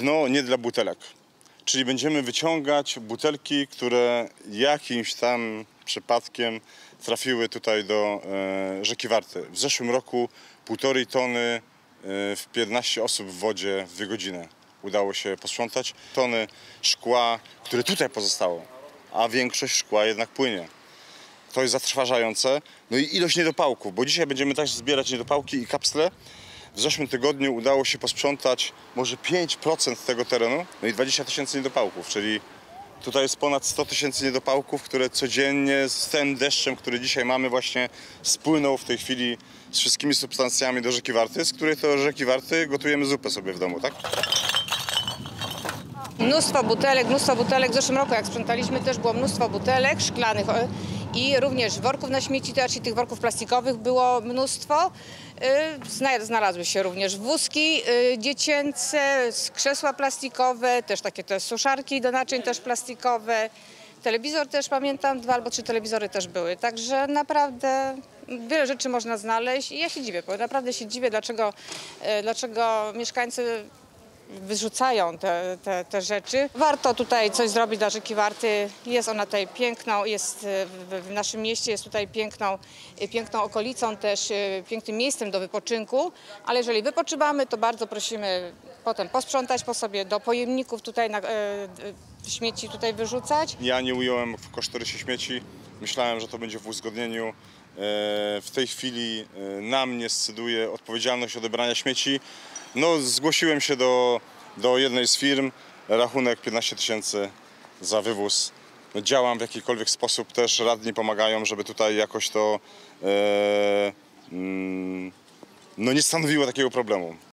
dno nie dla butelek. Czyli będziemy wyciągać butelki, które jakimś tam przypadkiem trafiły tutaj do rzeki Warty. W zeszłym roku 1,5 tony w 15 osób w wodzie w 2 godziny udało się posprzątać. Tony szkła, które tutaj pozostało, a większość szkła jednak płynie. To jest zatrważające. No i ilość niedopałków, bo dzisiaj będziemy też zbierać niedopałki i kapsle. W zeszłym tygodniu udało się posprzątać może 5% tego terenu, no i 20 000 niedopałków, czyli tutaj jest ponad 100 000 niedopałków, które codziennie z tym deszczem, który dzisiaj mamy, właśnie spłyną w tej chwili z wszystkimi substancjami do rzeki Warty, z której to rzeki Warty gotujemy zupę sobie w domu, tak? Mnóstwo butelek. W zeszłym roku, jak sprzątaliśmy, też było mnóstwo butelek szklanych i również worków na śmieci, też i tych worków plastikowych było mnóstwo. Znalazły się również wózki dziecięce, krzesła plastikowe, też takie te suszarki do naczyń też plastikowe. Telewizor też, pamiętam, 2 albo 3 telewizory też były. Także naprawdę wiele rzeczy można znaleźć i ja się dziwię, bo naprawdę się dziwię, dlaczego mieszkańcy wyrzucają te rzeczy. Warto tutaj coś zrobić dla rzeki Warty. Jest ona tutaj piękną, jest w naszym mieście, jest tutaj piękną okolicą, też pięknym miejscem do wypoczynku, ale jeżeli wypoczywamy, to bardzo prosimy potem posprzątać po sobie, do pojemników tutaj śmieci tutaj wyrzucać. Ja nie ująłem w kosztorysie śmieci. Myślałem, że to będzie w uzgodnieniu. W tej chwili na mnie scyduje odpowiedzialność odebrania śmieci. No, zgłosiłem się do jednej z firm, rachunek 15 000 za wywóz. No, działam w jakikolwiek sposób, też radni pomagają, żeby tutaj jakoś to nie stanowiło takiego problemu.